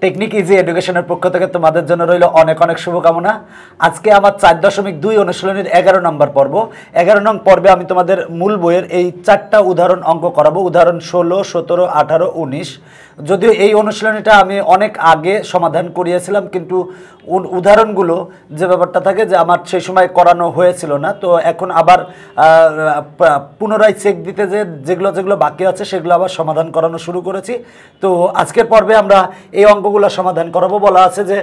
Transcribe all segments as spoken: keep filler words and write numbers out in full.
Technique easy एडुकेशनर पक्ष थेके तोमादेर जोन्नो रइलो अनेक अनेक शुभकामना। आजके आमार चार दशमिक दुई अनुशीलनीर एगारो नम्बर पर्व। एगारो नंग पर्वे आमि तोमादेर मूल बोइयेर एई चारटा उदाहरण अंक कराबो, उदाहरण षोलो सतरो अठारो उन्नीस। यदिओ एई अनुशीलनीटा आमि अनेक आगे समाधान करिएछिलाम किन्तु उदाहरणगुलो जे ब्यापारटा थाके जे आमार सेई समय करानो हयेछिलो ना, तो एखन आबार पुनराय चेक दिते जे जेगुलो जेगुलो बाकी आछे सेगुलो आबार समाधान करानो शुरू करेछि। तो आजकेर पर्वे आमरा एई अंक গুলো সমাধান করব। বলা আছে যে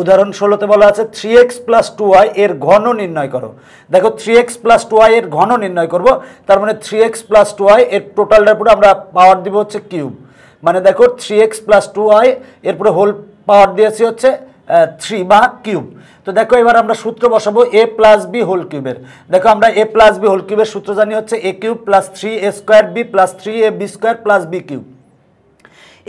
उदाहरण षोलो ते बला आछे three x plus two y एर घन निर्णय करो। देखो three x plus two y एर घन निर्णय करब, तार माने three x plus two y एर टोटालटार पुरो आमरा पावर देब होच्छे किऊब। माने देखो three x plus two y एर पुरो होल पावर दिएछि होच्छे थ्री बा किऊब। तो देखो एबार आमरा सूत्र बसाबो ए प्लस बी होल किऊबेर। देखो आमरा ए प्लस बी होल किऊबेर सूत्र जानी होच्छे a cube plus three a square b plus three a b square plus b cube.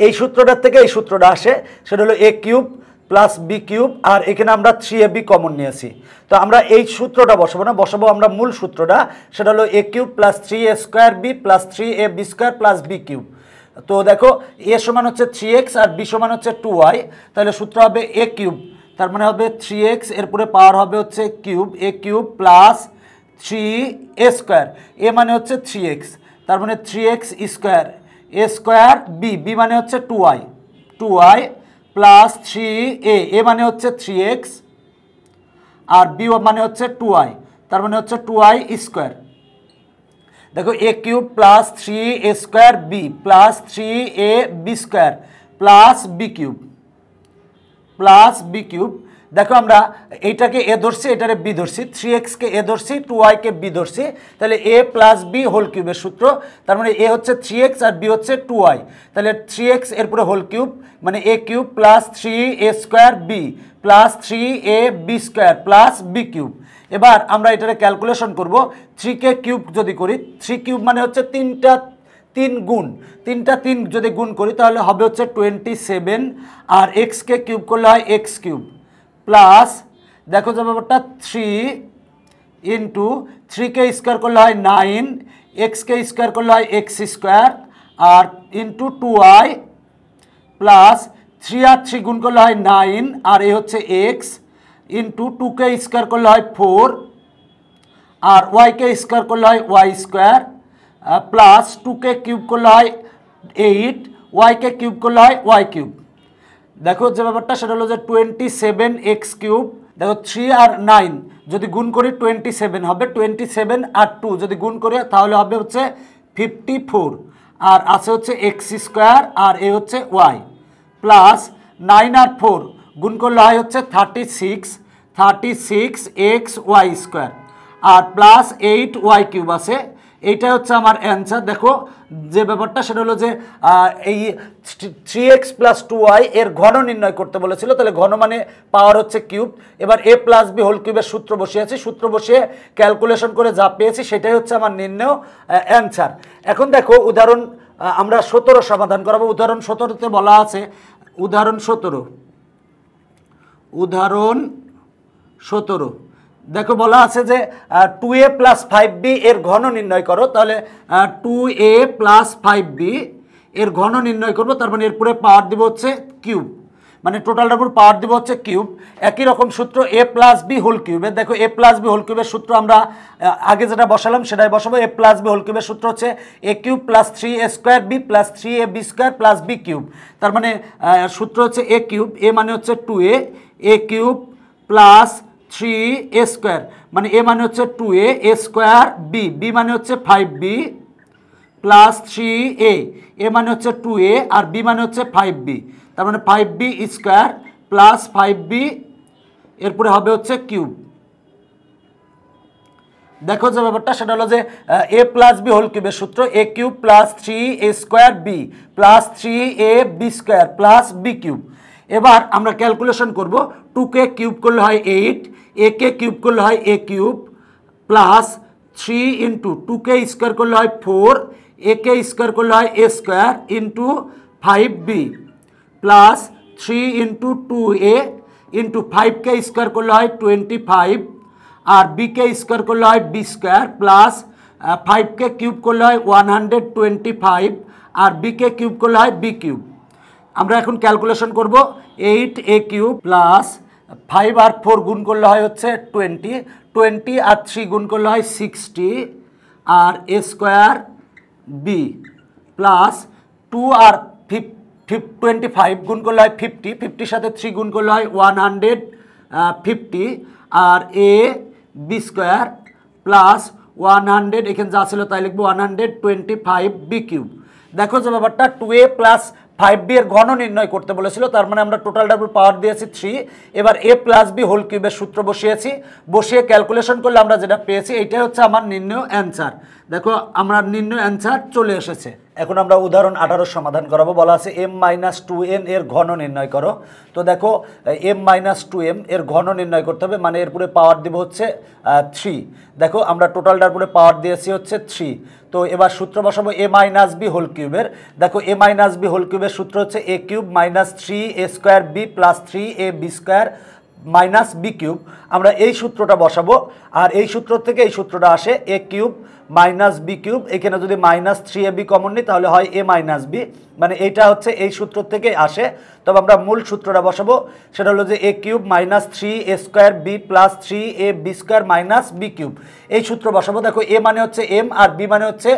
এই সূত্রটার থেকে এই সূত্রটা আসে, সেটা হলো a cube plus b cube. আর এখানে আমরা থ্রি এ বি কমন নিয়েছি, তো আমরা এই সূত্রটা বসাবো না, বসাবো আমরা মূল সূত্রটা, সেটা হলো a cube plus three a square b plus three a b square plus b cube. তো দেখো a সমান হচ্ছে থ্রি এক্স আর b সমান হচ্ছে টু ওয়াই, তাহলে সূত্র হবে a কিউব, তার মানে হবে থ্রি এক্স এর পরে পাওয়ার হবে হচ্ছে cube, a cube plus three a square. a মানে হচ্ছে থ্রি এক্স, তার মানে three x square a square b b माने होच्छे two I two I plus three a a माने होच्छे थ्री एक्स और बी माने होच्छे टू आई तार माने होच्छे टू आई स्क्वायर। देखो a cube plus three a square b plus three a b square plus b cube plus b cube. देखो आमरा एटाके ए धरছি एटारे बी धरছি थ्री एक्स के ए धरছি टू वाई के बी धरছি, তাহলে a + b होल কিউবের সূত্র, তার মানে a হচ্ছে থ্রি এক্স আর b হচ্ছে টু ওয়াই, তাহলে থ্রি এক্স এর পরে হোল কিউব মানে a cube + three a square b + three a b square + b cube. এবার আমরা এটারে ক্যালকুলেশন করব, থ্রি কে কিউব যদি করি থ্রি কিউব মানে হচ্ছে তিনটা तीन गुण तीनटा तीन যদি গুণ করি তাহলে হবে হচ্ছে টোয়েন্টি সেভেন আর x কে কিউব করলে হয় x কিউব प्लस देखो जब बेटा थ्री इंटू थ्री के स्क्वायर को लाई नाइन एक्स के स्क्वायर को लाई एक्स स्क्वायर और into two I plus three और थ्री गुण को लाई नाइन और ये हे एक्स इंटू टू के स्क्वायर को लाई फोर और वाई के स्क्वायर को लाई वाई स्क्वायर प्लस टू के किूब को लाई एट वाई के किूब को लाई वाई किूब। देखो जो ব্যাপারটা সেটা হলো যে টোয়েন্টি সেভেন এক্স কিউব। দেখো থ্রি আর নাইন যদি গুণ করি টোয়েন্টি সেভেন হবে, টোয়েন্টি সেভেন আর টু যদি গুণ করি তাহলে হবে হচ্ছে ফিফটি ফোর আর আছে হচ্ছে এক্স স্কোয়ার আর এ হচ্ছে ওয়াই প্লাস নাইন আর ফোর গুণ করলে হয় হচ্ছে thirty six thirty six x y square আর প্লাস এইট ওয়াই কিউব আছে। এইটা হচ্ছে আমার অ্যান্সার। দেখো যে ব্যাপারটা সেটা হলো যে এই three x plus two y এর ঘন নির্ণয় করতে বলেছিল, তাহলে ঘন মানে পাওয়ার হচ্ছে কিউব। এবার এ প্লাস বি হোল কিউবের সূত্র বসিয়েছি, সূত্র বসিয়ে ক্যালকুলেশন করে যা পেয়েছি সেটাই হচ্ছে আমার নির্ণয় অ্যান্সার। এখন দেখো উদাহরণ আমরা সতেরো সমাধান করাবো। উদাহরণ সতেরোতে বলা আছে উদাহরণ সতেরো উদাহরণ সতেরো देखो बोला आछे जे two a plus five b एर घन निर्णय करो, ताहले two a plus five b एर घन निर्णय करब, तार माने एर पुरे पावर देब होच्छे किऊब माने टोटालटार पुरो पावर देब होच्छे किऊब। एकई रकम सूत्र ए प्लस बी होल किऊबे। देखो ए प्लस बी होल किऊबेर सूत्र आमरा आगे जेटा बसालाम सेटाई बसाबो। ए प्लस बी होल किऊबेर सूत्र होच्छे a cube plus three a square b plus three a b square plus b cube, तार माने सूत्र होच्छे ए किऊब ए माने होच्छे two a a cube plus three a square मान ए मान हे two a a square B b मान हे five b plus three a a मान हे टू ए और बी मान हे फाइव बी तर मैं five b square plus five b एरपर हे किऊब। देखो जो ব্যাপারটা সেটা হলো যে a প্লাস বি হোল কিউবের সূত্র a cube plus three a square b plus three a b square plus b cube. এবার আমরা ক্যালকুলেশন করব, টু কে কিউব করলে হয় এইট, a কে কিউব করলে হয় a cube plus three into two কে স্কোয়ার করলে হয় ফোর a কে স্কোয়ার করলে হয় a square into five b plus three into two a into five কে স্কোয়ার করলে হয় টোয়েন্টি ফাইভ और बी के स्कोर कर लो है बी स्कोर प्लस फाइव के किूब कर लो है वन हंड्रेड ट्वेंटी फाइव और बी के किूब कर लो है बी किूब। আমরা এখন ক্যালকুলেশন করব eight a cube plus five আর four গুণ করলে হয় হচ্ছে twenty, twenty আর three গুণ করলে হয় sixty আর a square b plus two আর twenty-five গুণ করলে হয় fifty, fifty সাথে three গুণ করলে হয় one hundred fifty আর a b square plus one hundred এখানে যা ছিল তাই লিখব one hundred twenty-five b cube. দেখো যে ব্যাপারটা two a plus five b এর ঘন নির্ণয় করতে বলেছিল, তার মানে আমরা টোটাল ডাবল পাওয়ার দিয়েছি three। এবার a প্লাস b হোল কিউবের সূত্র বসিয়েছি, বসিয়ে ক্যালকুলেশন করলে আমরা যেটা পেয়েছি এইটাই হচ্ছে আমার নির্ণয় অ্যান্সার। দেখো আমরা নির্ণয় অ্যান্সার চলে এসেছে। এখন আমরা উদাহরণ আঠারো সমাধান করাবো। বলা আছে এম মাইনাস টু এম এর ঘন নির্ণয় করো। তো দেখো এম মাইনাস টু এম এর ঘন নির্ণয় করতে হবে, মানে এর পুরে পাওয়ার দেবো হচ্ছে থ্রি। দেখো আমরা টোটালটার পুরে পাওয়ার দিয়েছি হচ্ছে থ্রি। তো এবার সূত্র বসাবো এ মাইনাস বি হোল কিউবের। দেখো এ মাইনাস বি হোল কিউবের সূত্র হচ্ছে a cube minus three a square b plus three a b square minus b cube. আমরা এই সূত্রটা বসাবো, আর এই সূত্র থেকে এই সূত্রটা আসে a cube minus b cube. এখানে যদি minus three a b common নিই তাহলে হয় এ মাইনাস বি, মানে এইটা হচ্ছে এই সূত্র থেকে আসে। তবে আমরা মূল সূত্রটা বসাবো, সেটা হলো যে a cube minus three a square b plus three a b square minus b cube, এই সূত্র বসাবো। দেখো এ মানে হচ্ছে এম আর বি মানে হচ্ছে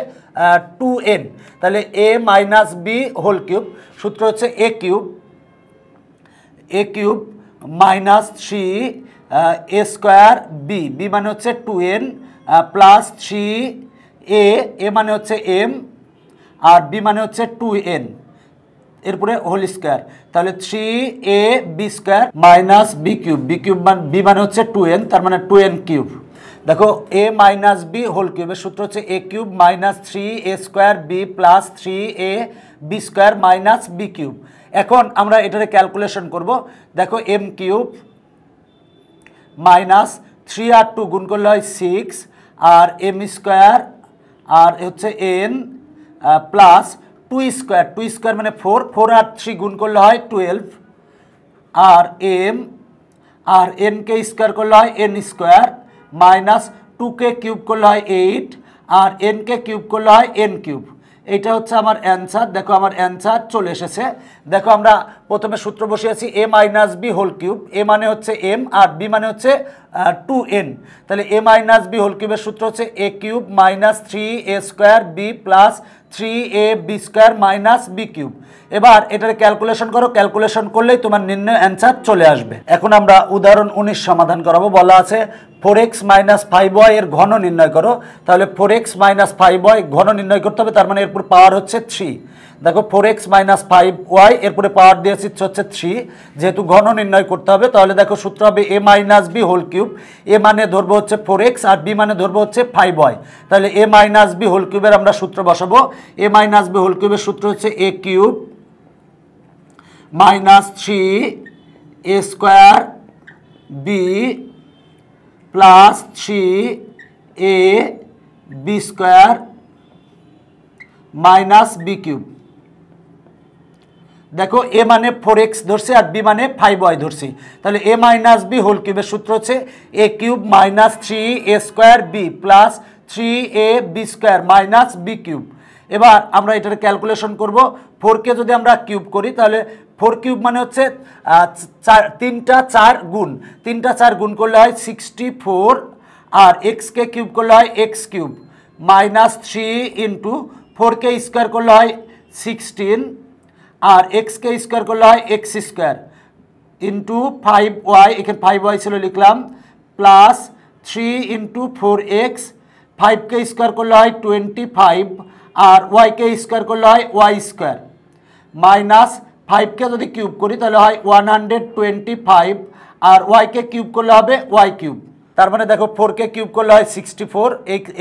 টু এন, তাহলে a minus b whole cube সূত্র হচ্ছে a cube a cube minus three a square b b मान हे two n plus three a a मान हे एम और बी मान हे टू एन एरपुरे होल स्क्वायर ताहले three a b square minus B cube b cube मान बी मान हे टू एन तार माने टू एन किूब। देखो ए माइनस बी होल किूबर सूत्र होच्छे ए किूब minus three a square b plus three a b square minus B cube. এখন আমরা এটারে ক্যালকুলেশন করব। দেখো এম কিউব মাইনাস থ্রি আর টু গুণ করলে হয় সিক্স আর এম স্কোয়ার আর হচ্ছে n plus two square two square মানে ফোর ফোর আর থ্রি গুণ করলে হয় টুয়েলভ আর এম আর এনকে স্কোয়ার করলে হয় এন স্কোয়ার মাইনাস টুকে কিউব করলে হয় এইট আর এনকে কিউব করলে হয় এন কিউব। এইটা হচ্ছে আমার অ্যান্সার। দেখো আমার অ্যান্সার চলে এসেছে। দেখো আমরা প্রথমে সূত্র বসিয়েছি a minus b whole cube, a মানে হচ্ছে এম আর বি মানে হচ্ছে টু এন, তাহলে এ মাইনাস বি হোল কিউবের সূত্র হচ্ছে a cube minus three a square b plus three a b square minus b cube. এবার এটার ক্যালকুলেশন করো, ক্যালকুলেশন করলেই তোমার নির্ণয় অ্যান্সার চলে আসবে। এখন আমরা উদাহরণ উনিশ সমাধান করাবো। বলা আছে four x minus five y এর ঘন নির্ণয় করো। তাহলে four x minus five y ঘন নির্ণয় করতে হবে, তার মানে এরপর পাওয়ার হচ্ছে থ্রি। দেখো four x minus five y এরপরে পাওয়ার দিয়েছি হচ্ছে থ্রি, যেহেতু ঘন নির্ণয় করতে হবে তাহলে দেখো সূত্র হবে a minus b whole cube, a মানে ধরবো হচ্ছে ফোর এক্স আর বি মানে ধরবো হচ্ছে ফাইভ ওয়াই। তাহলে এ মাইনাস বি হোল কিউবের আমরা সূত্র বসাবো। এ মাইনাস বি হোল কিউবের সূত্র হচ্ছে a cube minus three a square b plus three a b square minus B cube. देखो ए मान फोर एक्स धरसी और बी मान फाइव वाई धरसी, ताहले ए माइनस बी होल किूबर सूत्र हे a किूब minus three a square b plus three a b square minus B cube. এবার আমরা এটার ক্যালকুলেশন করব। ফোরকে যদি আমরা কিউব করি তাহলে ফোর কিউব মানে হচ্ছে চার, তিনটা চার গুণ তিনটা চার গুণ করলে হয় সিক্সটি ফোর আর এক্সকে কিউব করলে হয় x cube minus three into ফোরকে স্কোয়ার করলে হয় সিক্সটিন আর এক্সকে স্কোয়ার করলে হয় x square into five y, এখানে ফাইভ ওয়াই ছিল লিখলাম, plus three into four x ফাইভকে স্কোয়ার করলে হয় টোয়েন্টি ফাইভ আর ওয়াইকে স্কোয়ার করলে হয় ওয়াই স্কোয়ার মাইনাস ফাইভকে যদি কিউব করি তাহলে হয় ওয়ান হান্ড্রেড টোয়েন্টি ফাইভ আর ওয়াইকে কিউব করলে হবে ওয়াই কিউব। তার মানে দেখো ফোরকে কিউব করলে হয় সিক্সটি ফোর,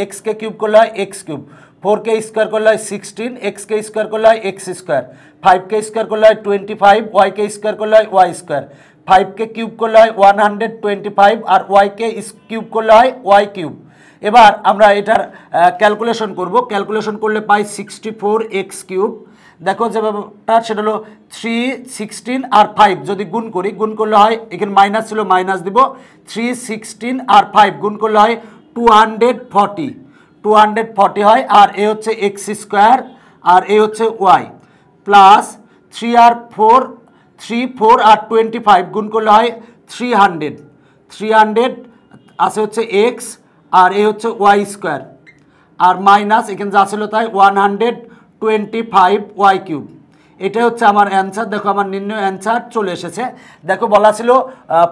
এক্সকে কিউব করলে হয় এক্স কিউব, ফোরকে স্কোয়ার করলে হয় সিক্সটিন, এক্সকে স্কোয়ার করলে হয় এক্স স্কোয়ার, ফাইভকে স্কোয়ার করলে হয় টোয়েন্টি ফাইভ, ওয়াইকে স্কোয়ার করলে হয় ওয়াই স্কোয়ার, ফাইভকে কিউব করলে হয় ওয়ান হান্ড্রেড টোয়েন্টি ফাইভ আর ওয়াইকে কিউব করলে হয় ওয়াই কিউব। এবার আমরা এটার ক্যালকুলেশন করব। ক্যালকুলেশন করলে পাই সিক্সটি ফোর এক্স কিউব। দেখো যে ব্যাপারটা সেটা হলো থ্রি সিক্সটিন আর ফাইভ যদি গুণ করি, গুণ করলে হয়, এখানে মাইনাস ছিল মাইনাস দিব, থ্রি সিক্সটিন আর ফাইভ গুণ করলে হয় two hundred forty two hundred forty হয় আর এ হচ্ছে এক্স স্কোয়ার আর এ হচ্ছে y, plus three are four three four आर टोन्टी फाइव गुण कर ले थ्री हंड्रेड थ्री हंड्रेड आसे होच्छे एक्स और ये होच्छे वाई स्क्वायर और माइनस एखे जो आसल तई one hundred twenty five y cube एटाई होच्छे आमार आंसर। देखो आमार निर्णय आंसर चले एसेछे। देखो बला छिलो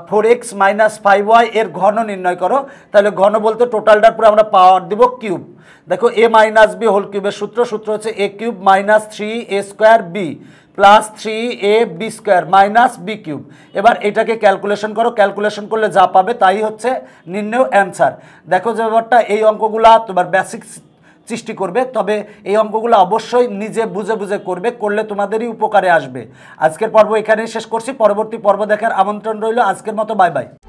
four x minus five y एर घन निर्णय करो ताहले घन बोलते टोटालटार पुरो आमरा पावर देब किूब। देखो ए माइनस बी होल किूबर सूत्र सूत्र होच्छे ए किूब minus three a square b plus three a b square minus B किूब। एबार एटाके क्यालकुलेशन करो, क्यालकुलेशन करले जा पाबे ताई होच्छे निर्णय आंसर। देखो जे ब्यापारटा एई अंकगुला तोमार बेसिक सृष्टि करबे तबे एई अंकगुलो अवश्य निजे बुझे बुझे करबे, करले तोमादेरई उपकारे आसबे। आजकेर पर्व एखानेई शेष करछि। परवर्ती पर्व देखार आमंत्रण रइल। आजकेर मतो बाय बाय।